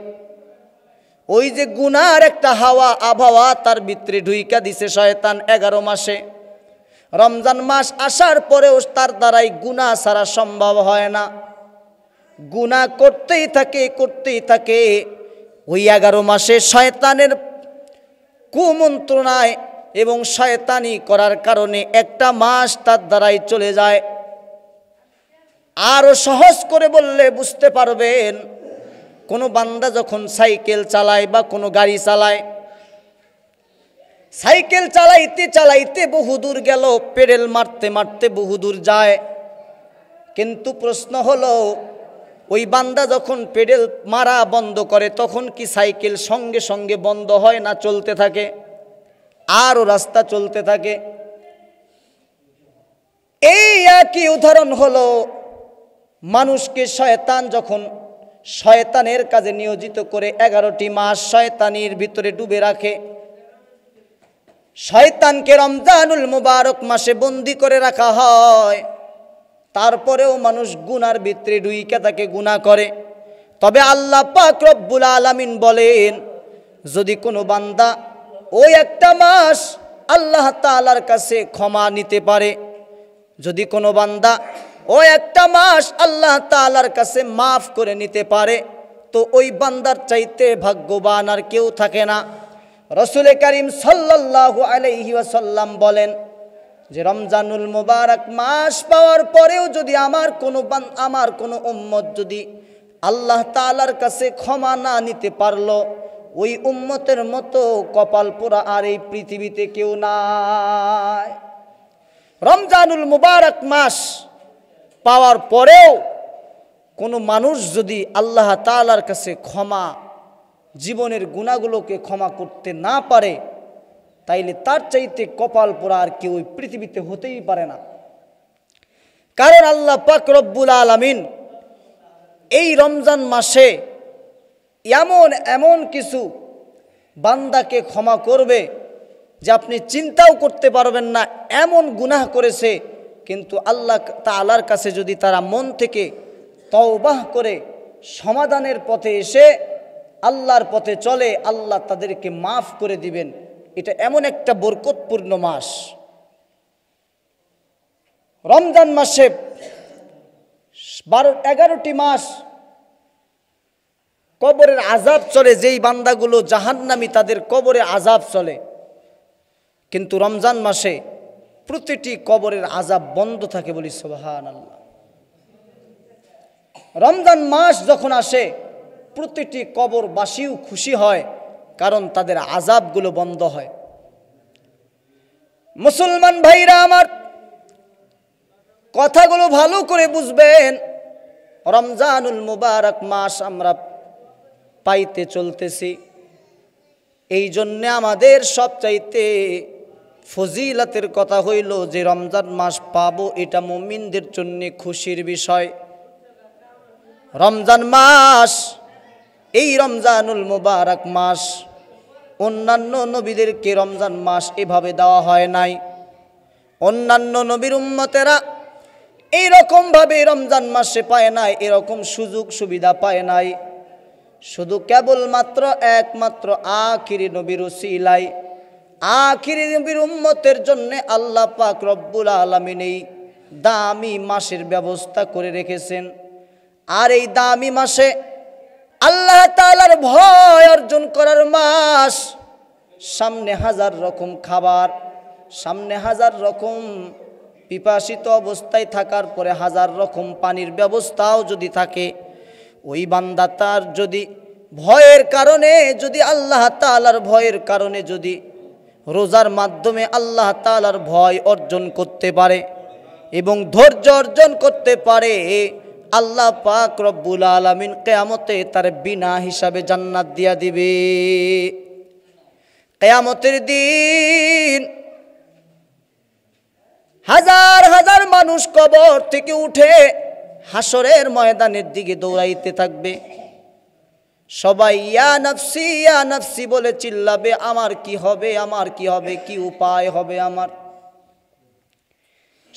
ওই যে গুনার একটা হাওয়া আবহাওয়া তার ভিতরে ঢুইকা দিছে শয়তান ১১ মাসে। রমজান মাস আসার পরেও তার দ্বারাই গুনাহ ছাড়া সম্ভব হয় না, গুনাহ করতেই থাকে করতেই থাকে। ওই ১১ মাসে শয়তানের কুমন্ত্রণায় এবং শয়তানি করার কারণে একটা মাস তার দ্বারাই চলে যায়। আরও সহজ করে বললে বুঝতে পারবেন, কোনো বান্দা যখন সাইকেল চালায় বা কোনো গাড়ি চালায়, সাইকেল চালাইতে চালাইতে বহুদূর গেল, পেডেল মারতে মারতে বহুদূর যায়। কিন্তু প্রশ্ন হলো, ওই বান্দা যখন পেডেল মারা বন্ধ করে তখন কি সাইকেল সঙ্গে সঙ্গে বন্ধ হয় না? চলতে থাকে, আরও রাস্তা চলতে থাকে। এই একই উদাহরণ হলো মানুষকে শয়তান যখন শয়তানের কাজে নিয়োজিত করে ১১টি মাস শয়তানির ভিতরে ডুবে রাখে, শয়তানকে রমজানুল মুবারক মাসে বন্দি করে রাখা হয়, তারপরেও মানুষ গুনার ভিতরে ডুইকে তাকে গুনাহ করে। তবে আল্লাহ পাক রব্বুল আলামিন বলেন, যদি কোনো বান্দা ওই একটা মাস আল্লাহ তাআলার কাছে ক্ষমা নিতে পারে, যদি কোনো বান্দা ওই একটা মাস আল্লাহ তাআলার কাছে মাফ করে নিতে পারে, তো ওই বান্দার চাইতে ভাগ্যবান আর কেউ থাকে না। রাসূল কারীম সাল্লাল্লাহু আলাইহি ওয়াসাল্লাম বলেন যে, রমজানুল মুবারক মাস পাওয়ার পরেও যদি আমার কোনো উম্মত যদি আল্লাহ তাআলার কাছে ক্ষমা না নিতে পারলো, ওই উম্মতের মতো কপাল পোড়া আর এই পৃথিবীতে কেউ নাই। রমজানুল মুবারক মাস পাওয়ার পরেও কোনো মানুষ যদি আল্লাহ তাআলার কাছে ক্ষমা, জীবনের গুনাহগুলোকে ক্ষমা করতে না পারে, তাইলে তার চাইতে কপাল পোড়া আর কেউ ওই পৃথিবীতে হতেই পারে না। কারণ আল্লাহ পাক রব্বুল আলামিন এই রমজান মাসে এমন এমন কিছু বান্দাকে ক্ষমা করবে যে আপনি চিন্তাও করতে পারবেন না। এমন গুনাহ করেছে, কিন্তু আল্লাহ তাআলার কাছে যদি তারা মন থেকে তওবাহ করে সমাধানের পথে এসে আল্লাহর পথে চলে, আল্লাহ তাদেরকে মাফ করে দিবেন। এটা এমন একটা বরকতপূর্ণ মাস। রমজান মাসে 11টি মাস কবরের আযাব চলে। যেই বান্দাগুলো জাহান্নামী তাদের কবরে আযাব চলে, কিন্তু রমজান মাসে প্রতিটি কবরের আযাব বন্ধ থাকে। বলি সুবহানাল্লাহ। রমজান মাস যখন আসে প্রতিটি কবরবাসীও খুশি হয়, কারণ তাদের আযাবগুলো বন্ধ হয়। মুসলমান ভাইরা আমার, কথাগুলো ভালো করে বুঝবেন। রমজানুল মুবারক মাস আমরা পাইতে চলতেছি, এই জন্যে আমাদের সবচাইতে ফজিলাতের কথা হইল যে রমজান মাস পাবো, এটা মুমিনদের জন্য খুশির বিষয়। রমজান মাস, এই রমজানুল মুবারক মাস অন্যান্য নবীদেরকে রমজান মাস এভাবে দেওয়া হয় নাই। অন্যান্য নবীর উম্মতেরা এইরকমভাবে রমজান মাসে পায় নাই, এরকম সুযোগ সুবিধা পায় নাই। শুধু কেবলমাত্র একমাত্র আখিরি নবীর উসিলায়, আখিরি নবীর উম্মতের জন্যে আল্লাহ পাক রব্বুল আলামিন এই দামি মাসের ব্যবস্থা করে রেখেছেন। আর এই দামি মাসে আল্লাহ তাআলার ভয় অর্জন করার মাস। সামনে হাজার রকম খাবার, সামনে হাজার রকম পিপাসিত অবস্থায় থাকার পরে হাজার রকম পানির ব্যবস্থাও যদি থাকে, ওই বান্দা তার যদি ভয়ের কারণে, যদি আল্লাহ তাআলার ভয়ের কারণে যদি রোজার মাধ্যমে আল্লাহ তাআলার ভয় অর্জন করতে পারে এবং ধৈর্য অর্জন করতে পারে, আল্লাহ পাক রব্বুল আলামিন কিয়ামতে তার বিনা হিসাবে জান্নাত দিয়া দিবে। কিয়ামতের দিন হাজার হাজার মানুষ কবর থেকে উঠে হাসরের ময়দানের দিকে দৌড়াইতে থাকবে। সবাই ইয়া নাফসি ইয়া নাফসি বলে চিল্লাবে, আমার কি হবে, আমার কি হবে, কি উপায় হবে আমার।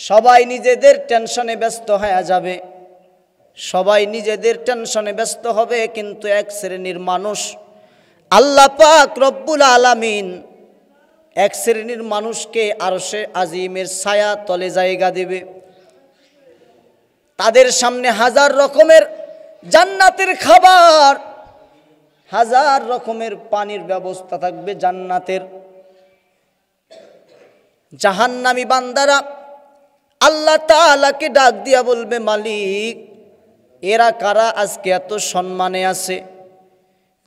সবাই নিজেদের টেনশনে ব্যস্ত হয়ে যাবে, সবাই নিজেদের টেনশনে ব্যস্ত হবে। কিন্তু এক শ্রেণীর মানুষ आल्ला पाक रब्बुल आलमीन एक श्रेणीर मानुष के आरशे आजीमेर छाया तले जायगा देवे। तादेर सामने हजार रकमेर जान्नातेर खाबार, हजार रकमेर पानीर व्यवस्था थाकबे जान्नातेर। जहन्नामी बान्दारा आल्लाह ताआला के डाक दिया बोलबे, मालिक एरा कारा आजके एत सम्माने आछे,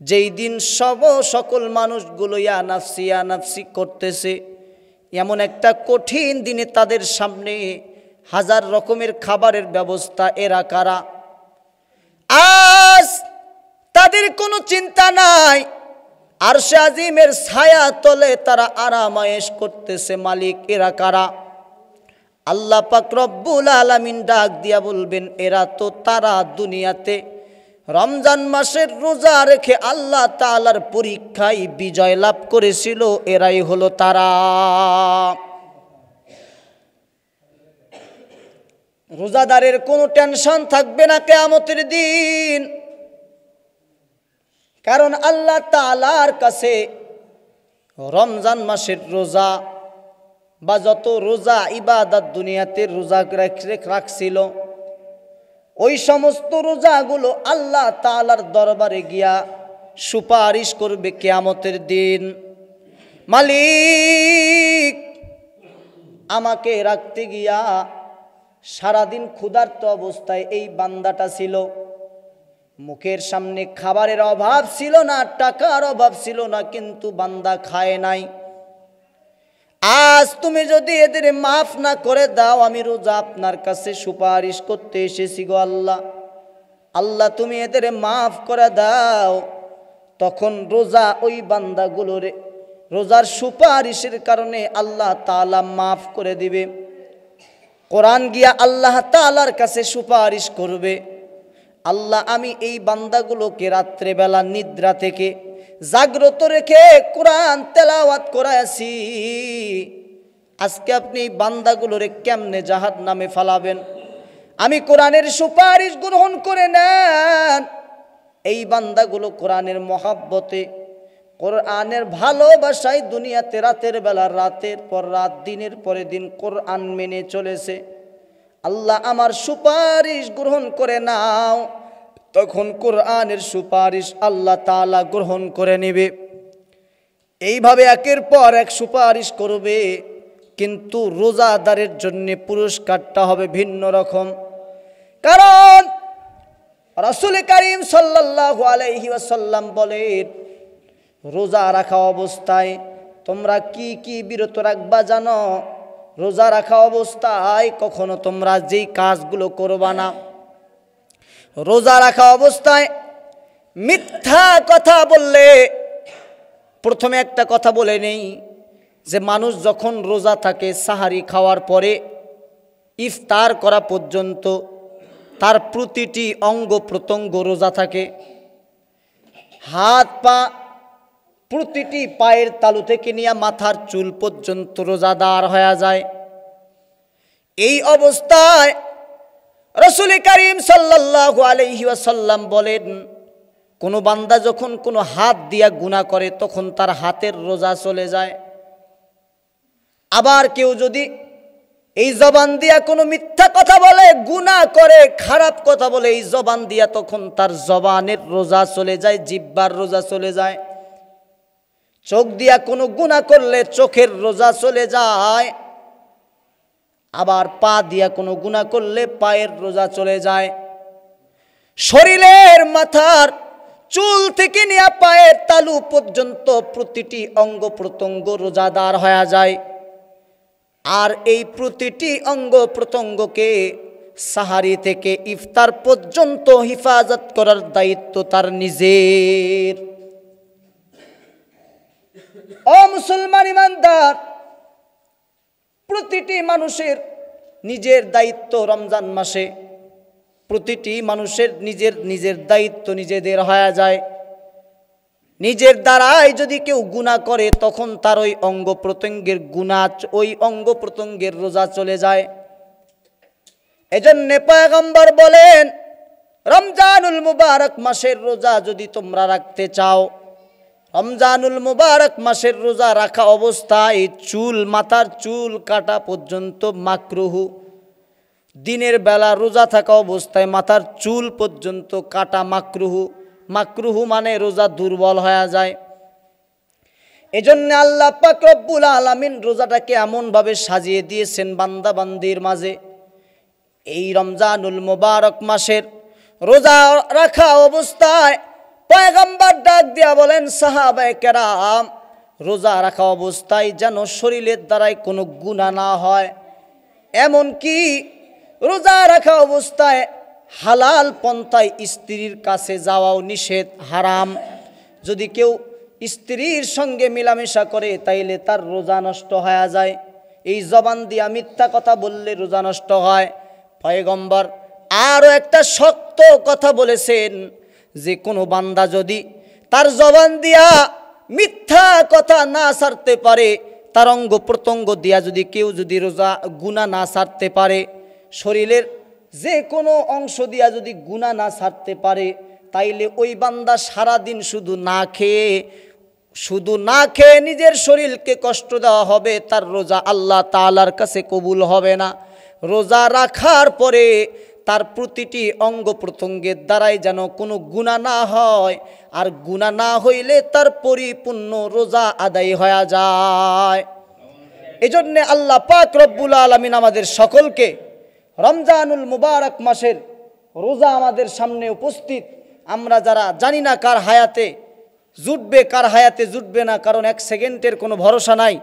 जेई दिन सब सकल मानुषगुलो या नाफसि करतेछे, एमन एकटा कठिन दिने तादेर सामने हजार रकमेर खाबारेर व्यवस्था एरा कारा। आज तादेर कोनो चिंता नाई, आरशे आजीमेर छाया तले तारा आरामायेश करतेछे, मालिक एरा कारा। आल्लाह पाक रब्बुल आलमीन डाक दिया बोलबेन, एरा तो तारा दुनियाते रमजान मासेर रोजा रेखे आल्लाह ताआलार परीक्षाय विजय लाभ करेछिलो, एराई हलो तारा। रोजादारेर कोनो टेंशन थाकबे ना कियामतेर दिन, कारण आल्लाह ताआलार काछे रमजान मासेर रोजा बा जतो रोजा इबादत दुनियाते रोजा राखछिल, ओई समस्त रोजागुलो आल्लाह ताआलार दरबारे गिया सुपारिश करबे कियामतेर दिन। मालिक आमाके राखते गिया सारा दिन क्षुधार्त अवस्थाय एई बान्दाटा छिल, मुखेर सामने खाबारेर अभाव छिल ना, टाकार अभाव छिल ना, किन्तु बान्दा खाय नाई। आज तुम यदि एदेर माफ ना करे दाओ, आमी रोजा आपनार काछे सुपारिश करते एसेछि गो आल्लाह, आल्लाह तुम एदेर माफ करे दाओ। तखन रोजा ओई बान्दागुलोर रोजार सुपारिशेर कारणे आल्लाह ताआला माफ करे दिबे। कुरान गिया आल्लाह ताआलार काछे सुपारिश करबे, आल्लाह आमी एई बान्दागुलोके रात्रे बेला निद्रा थेके जाग्रत रेखे कुरान तेलावत करायासी, आजके अपनी बान्दागुलोरे केमने जाहान्नामे फालाबेन, आमी कुरानेर सुपारिश ग्रहण करे नेन। एई बान्दागुलो कुरानेर मोहब्बते कुरानेर भालोबासाय दुनियाते रातेर बेला रातेर पर रात दिनेर पर दिन कुरान मेने चलेछे। आल्लाह आमार सुपारिश ग्रहण करे नाओ, তখন কোরআনের সুপারিশ আল্লাহ তাআলা গ্রহণ করে নেবে। এইভাবে একের পর এক সুপারিশ করবে, কিন্তু রোজাদারের জন্য পুরস্কারটা হবে ভিন্ন রকম। কারণ রাসূল কারীম সাল্লাল্লাহু আলাইহি ওয়াসাল্লাম বলেন, রোজা রাখা অবস্থায় তোমরা কি কি বিরত রাখবা জানো? রোজা রাখা অবস্থায় কখনো তোমরা যেই কাজগুলো করবা না, रोजा रखा अवस्थाय मिथ्या कथा बोलले। प्रथम एक कथा बोले नहीं जे मानुष जखन रोजा थाके साहारी खावार परे इफ्तार करा पर्यन्त तार प्रतिटी अंग प्रत्यंग रोजा थाके, हाथ पा प्रतिटी पायेर तालु थेके निया माथार चूल पर्यन्त रोजादार हया जाए। एई अवस्थाय रसूल करीम सल्लल्लाहु आलैहि वसल्लम बोलेन, कोनो बान्दा जखन कोनो हाथ दिया गुना करे तखन तार हाथेर रोजा चले जाए। आबार केउ जदि एई जबान दिया कोनो मिथ्या कथा बोले, गुना करे, खराब कथा बोले एई जबान दिया, तखन तार जबानेर रोजा चले जाए, जिब्बार रोजा चले जाए। चोख दिया कोनो गुना करले चोखेर रोजा चले जाए। आबार पा दिया कोनो गुना करले पायेर रोजा चले जाए। शरीरेर माथार चूल थेके निया पायेर तालु पर्यन्त प्रतिटी अंग प्रत्यंग रोजादार हया जाए। आर एई प्रतिटी अंग प्रत्यंग के साहारी थेके इफ्तार पर्यन्त हिफाजत करार दायित्व तार निजेर। ओ मुसलमान ईमानदार, প্রতিটি মানুষের নিজের দায়িত্ব। রমজান মাসে প্রতিটি মানুষের নিজের নিজের দায়িত্ব নিজেদের হয়ে যায়। নিজের দ্বারাই যদি কেউ গুনাহ করে তখন তার ওই অঙ্গ প্রত্যঙ্গের গুনাহ, ওই অঙ্গ প্রত্যঙ্গের রোজা চলে যায়। এজন্য পয়গম্বর বলেন, রমজানুল মুবারক মাসের রোজা যদি তোমরা রাখতে চাও, रमजानुल मुबारक मासेर रोजा रखा अवस्थाय चूल माथार चूल काटा पर्यन्त माकरुहु। दिनेर बेला रोजा थाका अवस्थाय माथार चूल पर्यन्त काटा माकरुहु। माकरुहु माने रोजा दुर्बल हये जाय। एजन्य आल्लाह पाक रब्बुल आलामीन रोजाटाके एमन भावे साजिये दियेछेन बान्दा बान्दिर माझे। एई रमजानुल मुबारक मासेर रोजा रखा अवस्थाय पैगम्बर डाक दिया बोलें साहाबाए केराम रोजा रखा अवस्थाय जेन शरीरेर द्वाराय कोनो गुनाह ना हय, एमनकि रोजा रखा अवस्थाय हालाल पंथाय स्त्रीर काछे जावाओ निषेध, हाराम। यदि केउ स्त्रीर संगे मिलामेशा करे ताइले तार रोजा नष्ट हये जाय। एई जबान दिया मिथ्या कथा बोलले रोजा नष्ट हय। पैगम्बर आरो एकटा शक्त कथा बोलेछेन जे कोनो बान्दा यदि तार जबान दिया मिथ्या कथा ना सारते पारे, तार अंग प्रत्यंग दिया यदि केउ यदि रोजा गुना ना सारते पारे, शरीरेर जे कोनो अंश दिया यदि गुना ना सारते पारे, ताइले ओई बान्दा सारा दिन शुधु ना खेये निजेर शरीरके कष्ट देওয়া হবে, तार रोजा आल्लाह ताआलार काছে कबुल हबे ना। रोजा रखार परे तार प्रतिटी अंग प्रत्यंगेर द्वाराय जेन कोनो गुनाह ना हय, आर गुनाह ना हইলে तार परिपूर्ण रोजा आदाय हয়ে যায়। एजন্য আল্লাহ পাক রব্বুল আলামিন আমাদের সকলকে রমজানুল মুবারক মাসের रोजा আমাদের সামনে উপস্থিত, আমরা যারা জানি না কার হায়াতে জুটবে কার হায়াতে জুটবে না, কারণ এক সেকেন্ডের কোনো ভরসা নাই।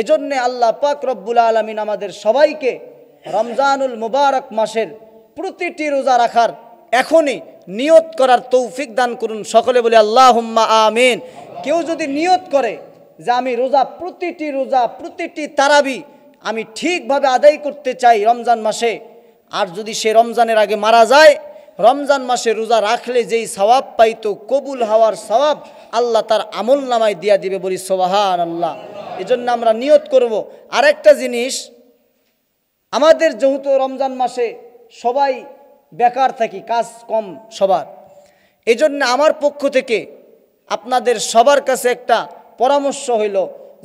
এজন্য আল্লাহ পাক রব্বুল আলামিন আমাদের সবাইকে রমজানুল মুবারক মাসের প্রতিটি রোজা রাখার এখনই নিয়ত করার তৌফিক দান করুন। সকলে বলি আল্লাহুম্মা আমিন। কেউ যদি নিয়ত করে যে আমি রোজা প্রতিটি তারাবি আমি ঠিকভাবে আদায় করতে চাই রমজান মাসে, আর যদি সে রমজানের আগে মারা যায়, রমজান মাসে রোজা রাখলে যেই সওয়াব পাইতো কবুল হওয়ার সওয়াব আল্লাহ তার আমল নামায় দিয়া দিবে। বলি সুবহানাল্লাহ। এজন্য আমরা নিয়ত করব। আরেকটা জিনিস, আমাদের যেহেতু রমজান মাসে সবাই বেকার থাকি, কাজ কম সবার, এজন্য আমার পক্ষ থেকে আপনাদের সবার কাছে একটা পরামর্শ হইল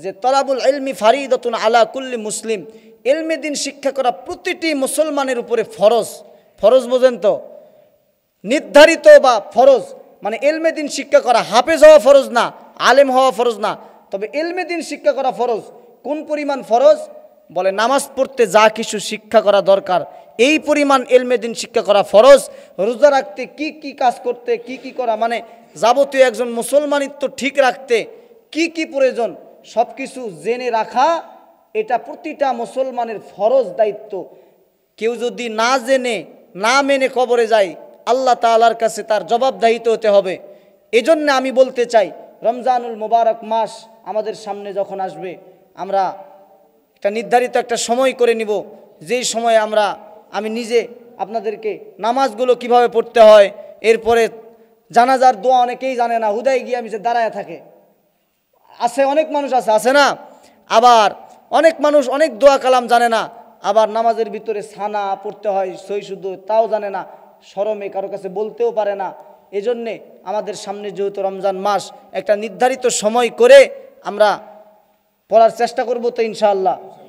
যে তলাবুল ইলমি ফারিদাতুন আলা কুল্লি মুসলিম, ইলমে দ্বীন শিক্ষা করা প্রতিটি মুসলমানের উপরে ফরজ। ফরজ বোঝেন তো? নির্ধারিত বা ফরজ মানে ইলমে দ্বীন শিক্ষা করা। হাফেজ হওয়া ফরজ না, আলেম হওয়া ফরজ না, তবে ইলমে দ্বীন শিক্ষা করা ফরজ। কোন পরিমাণ ফরজ? বলে নামাজ পড়তে যা কিছু শিক্ষা করা দরকার এই পরিমাণ ইলমে দ্বীন শিক্ষা করা ফরজ। রোজা রাখতে কি কি কাজ করতে কি কি করা, মানে যাবতীয় একজন মুসলমানিত্ব ঠিক রাখতে কি কি প্রয়োজন সব কিছু জেনে রাখা, এটা প্রতিটা মুসলমানের ফরজ দায়িত্ব। কেউ যদি না জেনে না মেনে কবরে যায় আল্লাহ তাআলার কাছে তার জবাবদাহিত হতে হবে। এজন্য আমি বলতে চাই রমজানুল মুবারক মাস আমাদের সামনে যখন আসবে আমরা একটা নির্ধারিত একটা সময় করে নিব, যেই সময়ে আমি নিজে আপনাদেরকে নামাজগুলো কিভাবে পড়তে হয়, এরপরে জানাজার দোয়া অনেকেই জানে না, হুদায় গিয়ে আমি যে দাঁড়ায় থাকে আছে, অনেক মানুষ আছে না, আবার অনেক মানুষ অনেক দোয়া কালাম জানে না, আবার নামাজের ভিতরে সানা পড়তে হয় সই শুধু তাও জানে না, শরমে কারো কাছে বলতেও পারে না। এজন্যে আমাদের সামনে যেহেতু রমজান মাস, একটা নির্ধারিত সময় করে আমরা পড়ার চেষ্টা করব তো ইনশাআল্লাহ।